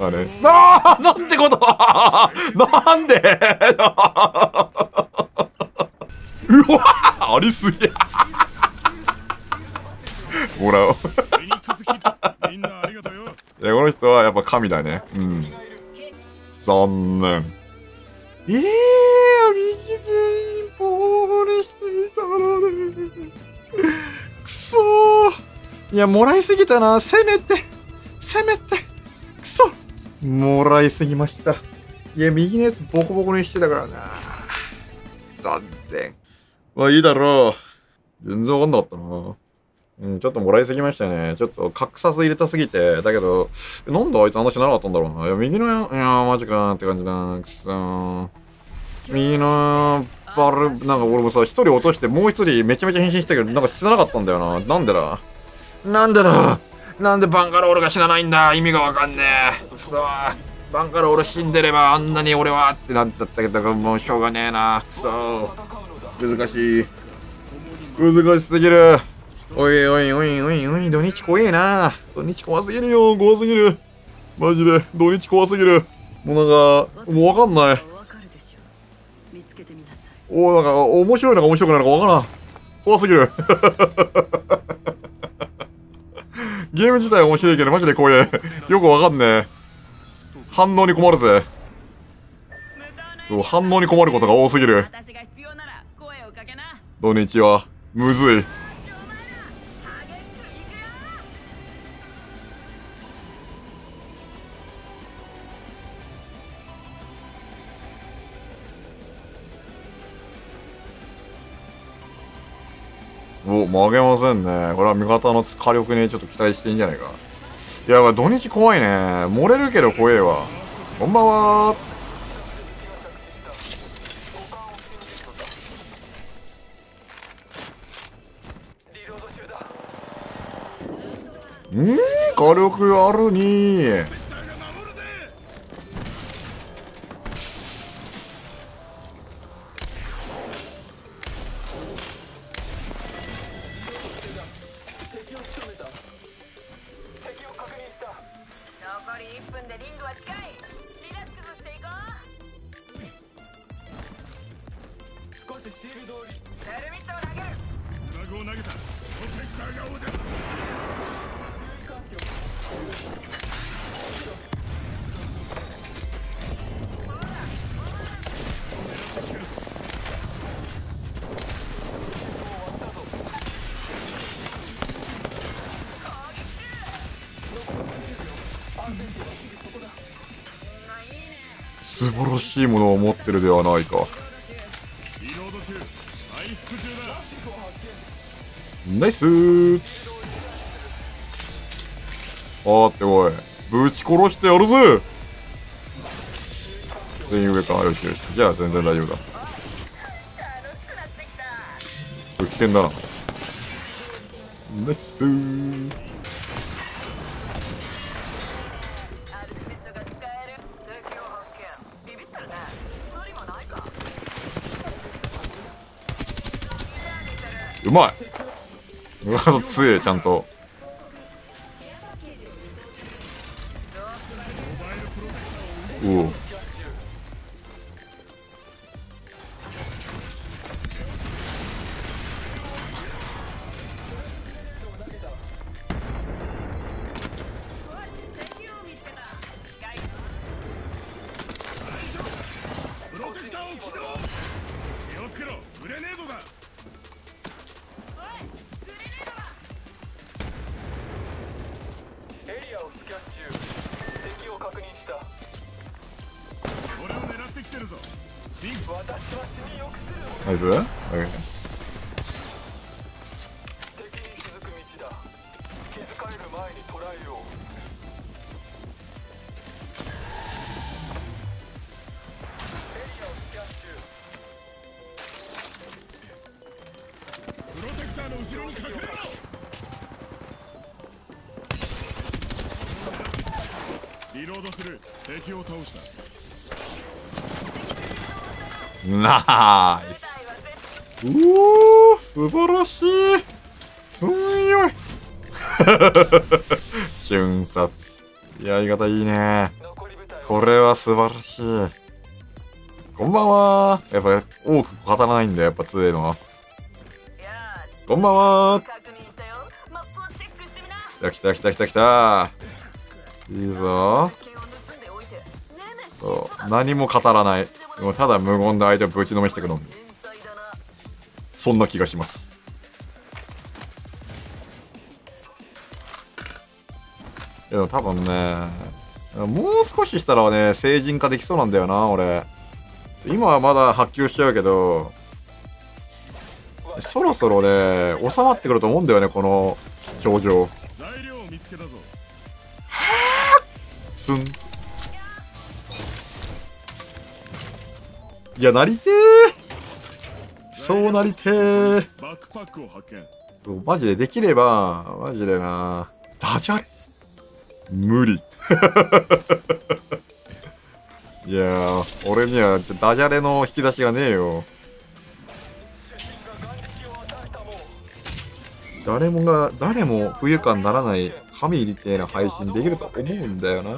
あれなんてことなんでうわありすぎやもらおういやこの人はやっぱ神だね。うん残念。右すりボーボレしていたらねくそーいやもらいすぎたなせめてくそもらいすぎました。いや右のやつボコボコにしてたからな残念。まあいいだろう全然わかんなかったな。うん、ちょっともらいすぎましたね。ちょっと格差入れたすぎて。だけど、なんであいつ話しなかったんだろうな。いや、右の、いやー、マジかーって感じだ。くそー。右の、なんか俺もさ、一人落として、もう一人めちゃめちゃ変身したけど、なんか死ななかったんだよな。なんでだなんでバンガロールが死なないんだ。意味がわかんねえ。くそー。バンガロール死んでれば、あんなに俺はってなってたけど、もうしょうがねえな。くそー。難しい。難しすぎる。おいおいおいおいおい、土日怖えな。土日怖すぎるよ、怖すぎる。マジで、土日怖すぎる。もうなんか、もうわかんない。おお、なんか、面白いのか面白くないのかわからん。怖すぎる。ゲーム自体面白いけど、マジで怖え。よくわかんねえ。反応に困るぜ。そう、反応に困ることが多すぎる。土日は、むずい。お、曲げませんね。これは味方の火力にちょっと期待していいんじゃないか。いや、土日怖いね。漏れるけど怖えわ。こんばんは。火力あるにー。素晴らしいものを持ってるではないか。ナイスー。あっておいぶち殺してやるぜ。全員上か。よしよし、じゃあ全然大丈夫だ。危険だな。ナイスー。うまい。うわっ強い。ちゃんとおうナイス。リロードする。敵を倒した。ナイス。うお、素晴らしい。強い。瞬殺。いや、鋳型いいね。これは素晴らしい。こんばんは。やっぱ多く語らないんだよ、やっぱ強いのは。こんばんは。来た来た来た来た。いいぞ。そう。何も語らない。もうただ無言で相手をぶちのめしていくの。そんな気がします。でも多分ね、もう少ししたらね、成人化できそうなんだよな、俺。今はまだ発給しちゃうけど、そろそろね、収まってくると思うんだよね、この症状。はぁすん。いや、なりてー。そうなりてー。そう、マジでできれば、マジでな。ダジャレ無理。いやー、俺にはダジャレの引き出しがねえよ。誰も不愉快にならない神みたいな配信できると思うんだよな。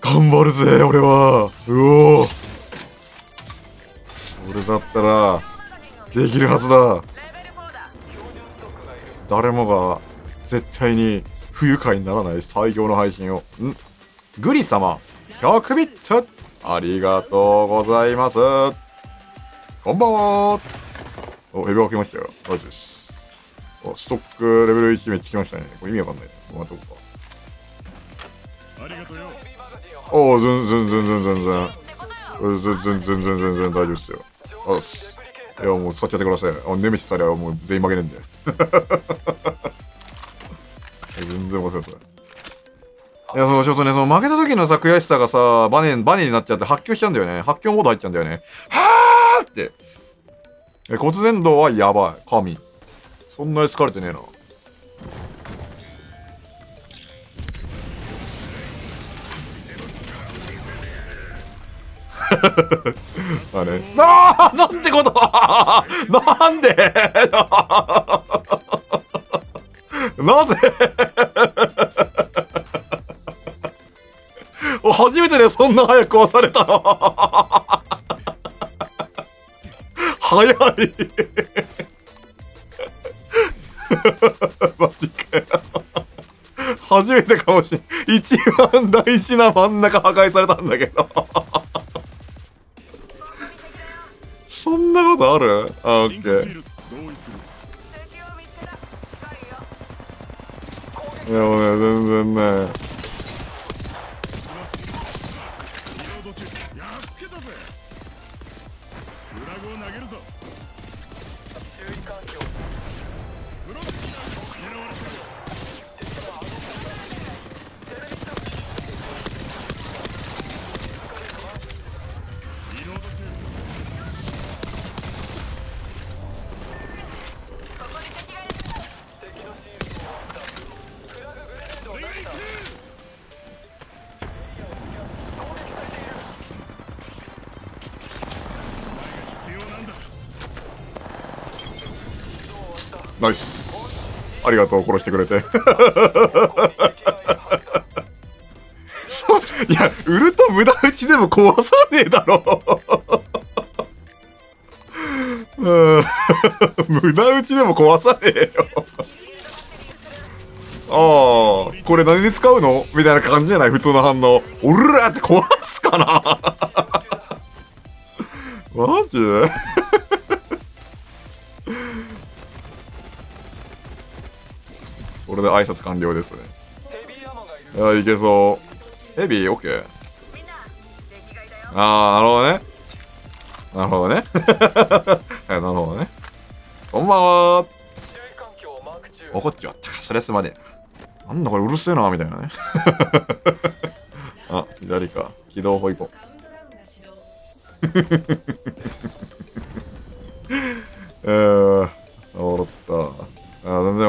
頑張るぜ、俺は。うおー、俺だったらできるはずだ。誰もが絶対に不愉快にならない最強の配信を。んグリ様100ビッツありがとうございます。こんばんは。おヘビが来ましたよ。ナイスです。おストックレベル1めっちゃ来ましたね。これ意味わかんない。このとこか。おお全然大丈夫ですよ。あっす。いやもう先やってください。ネメシスあれはもう全員負けねえんで。全然忘れてた。いや、そう、ちょっとね、その負けた時のさ、悔しさがさ、バネになっちゃって発狂しちゃうんだよね。発狂モード入っちゃうんだよね。はぁーって。骨伝導はやばい。神。そんなに疲れてねえな。あれ。なんてことなんでなぜ初めてでそんな早く壊されたの。早い。マジかよ。初めてかもしれん。一番大事な真ん中破壊されたんだけど。そんなことある？あ、オッケー。いやもうね、全然ね。ナイス。ありがとう、殺してくれて。いや、売ると無駄打ちでも壊さねえだろ。無駄打ちでも壊さねえよ。ああ、これ何に使うのみたいな感じじゃない普通の反応。おらーって壊すかな。マジでこれで挨拶完了ですね。いや、いけそう。ヘビー、オッケー。あー、なるほどね。なるほどね。なるほどね。こんばんは。怒っちまったか。そりゃすまねえな。なんだこれうるせえな、みたいなね。あ、左か。軌道保育。笑った。全然よ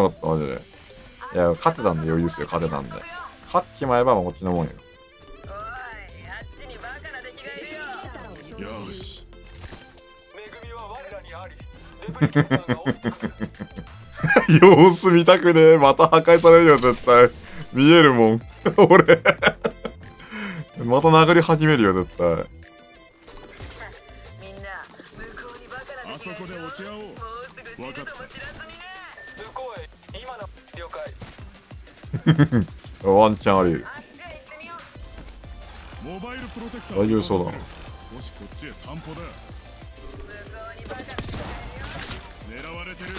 かった、マジで。いや、勝てたんで余裕ですよ、勝てたんで。勝っちまえばもうこっちのもんよ。よし。様子見たくねえ。また破壊されるよ、絶対。見えるもん俺また殴り始めるよ絶対。あそこで落ち合おう。分かった。向こうへ今の了解。ワンチャンあり。大丈夫そうだ。少しこっちへ散歩だ。狙われてる。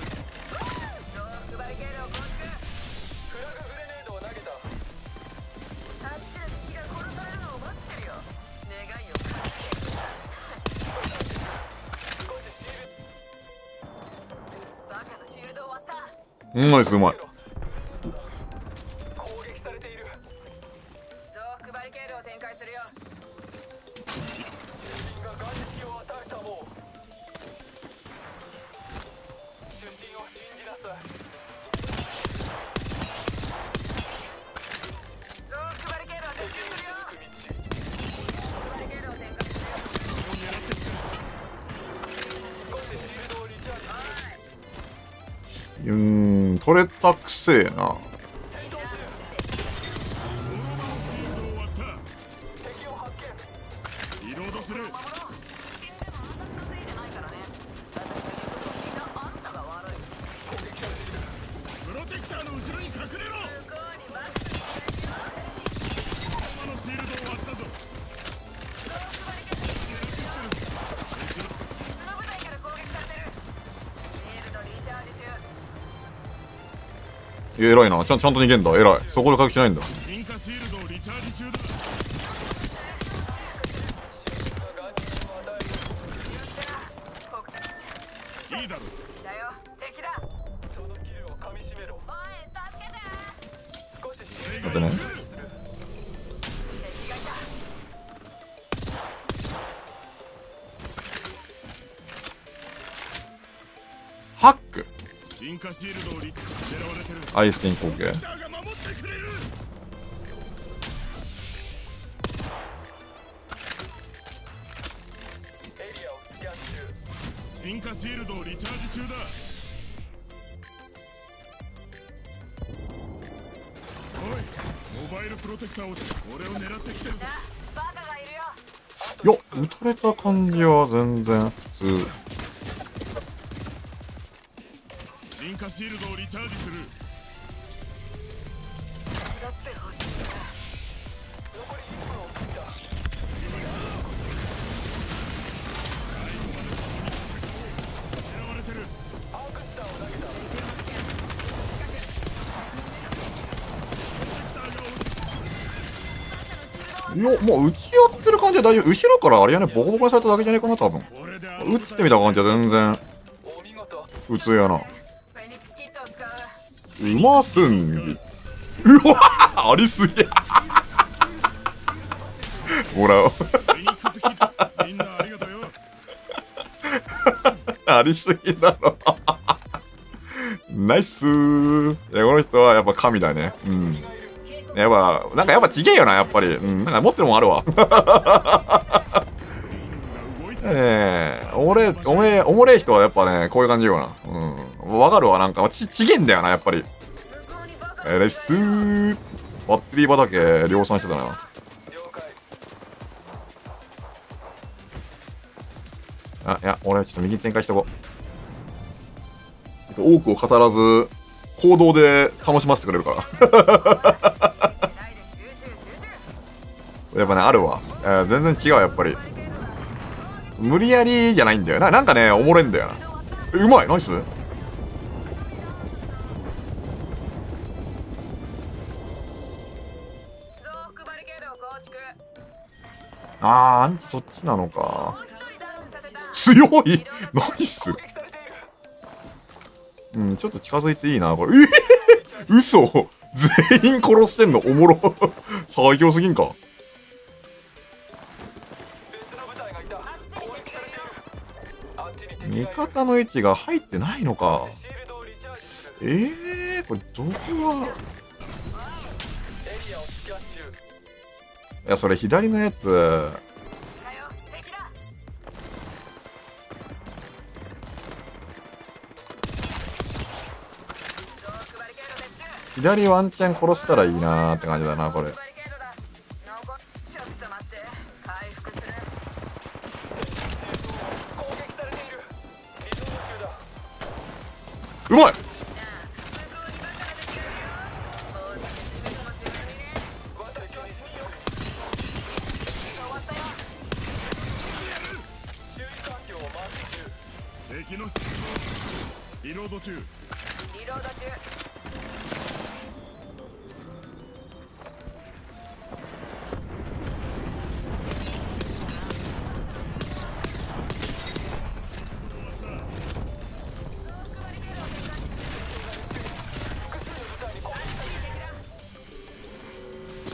うまいです、うまい。攻撃されている。増幅バリケードを展開するよ。が外敵を与えたもう。主人を信じなさい。増幅バリケードを撤収するよ。バリケードを展開するよ。少しシールドをリチャージする。取れたくせえな。偉いな、ちゃんと逃げんだ。偉い。そこで隠しないんだ。待ってね。ハックアイスイン攻撃。進化シールドをリチャージ中だ。おい、モバイルプロテクターを俺を狙ってきてる。よっ、撃たれた感じは全然普通。進化シールドをリチャージする。よっ、もう打ち合ってる感じは大丈夫。後ろからあれやね、ボコボコにされただけじゃねえかな多分。打ってみた感じは全然普通やな。うますんぎ。うわー、ありすぎ。もらおう。ありすぎだろ。ナイスー。この人はやっぱ神だね。うん。やっぱちげえよな、やっぱり。うん、なんか持ってるもんあるわ。おもれえ人はやっぱね、こういう感じよな。うん。わかるわ、なんか。ちげえんだよな、やっぱり。レッスー。バッテリー畑、量産してたな。あ、いや、俺、ちょっと右に展開しておこう。多くを語らず、行動で楽しませてくれるから。やっぱね、あるわ。全然違う、やっぱり。無理やりじゃないんだよな。なんかね、おもれんだよな。うまい、ナイス。あんたそっちなのか。強いナイス。うん、ちょっと近づいていいな、これ。嘘、全員殺してんのおもろ。最強すぎんか。味方の位置が入ってないのか。これどこは。いや、それ左のやつ。左ワンチャン殺したらいいなーって感じだな、これ。うまい。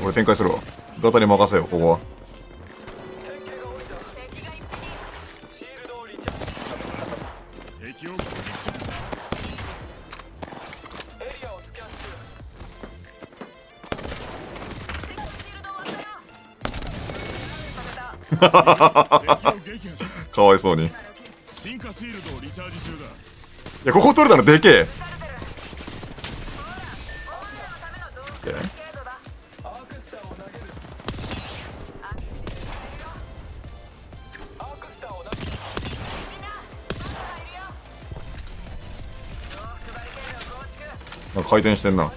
俺展開するわ。ガタに任せよ、ここは。かわいそうに。いや、ここ取れたのでけえ。なんか回転してんな。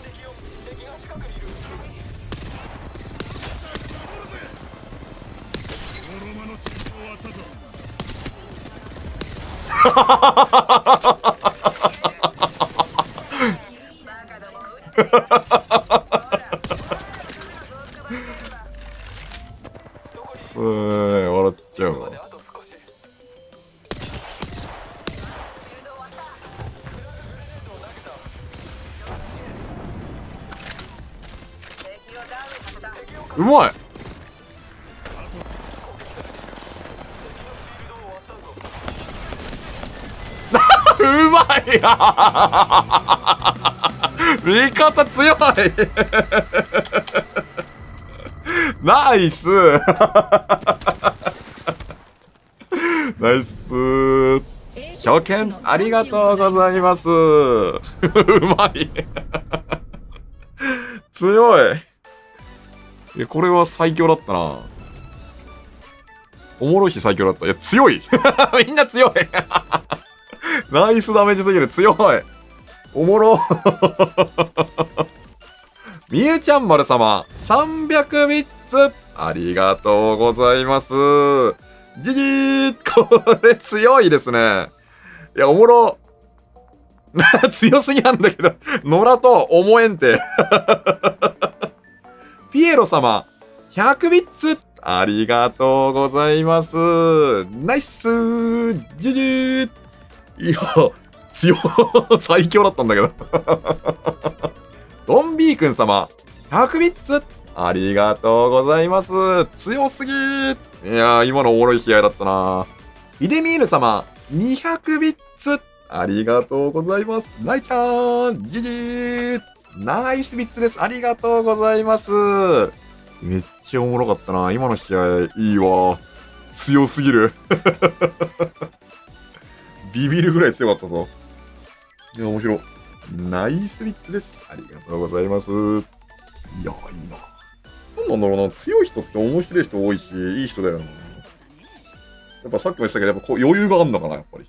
笑っちゃうわ。うまい。うまい味方強いナイスナイス初見ありがとうございますうまい強い。いや、これは最強だったな。おもろいし最強だった。いや、強いみんな強いナイスダメージすぎる。強い。おもろ。みゆちゃんまる様、300ビッツ。ありがとうございます。じじー。これ強いですね。いや、おもろ。強すぎなんだけど、野良と思えんて。ピエロ様、100ビッツ。ありがとうございます。ナイス。じじー。いや、強最強だったんだけど。ドンビーくん様、100ビッツ。ありがとうございます。強すぎー。いやー、今のおもろい試合だったな。イデミール様、200ビッツ。ありがとうございます。ナイちゃん、じじー。ナイスビッツです。ありがとうございます。めっちゃおもろかったな。今の試合、いいわ。強すぎる。ビビるぐらい強かったぞ。いや、面白い。ナイスビッツです。ありがとうございます。いや、いいな。なんだろうな、強い人って面白い人多いし、いい人だよな。やっぱさっきも言ってたけど、やっぱこう余裕があるのかな、やっぱり。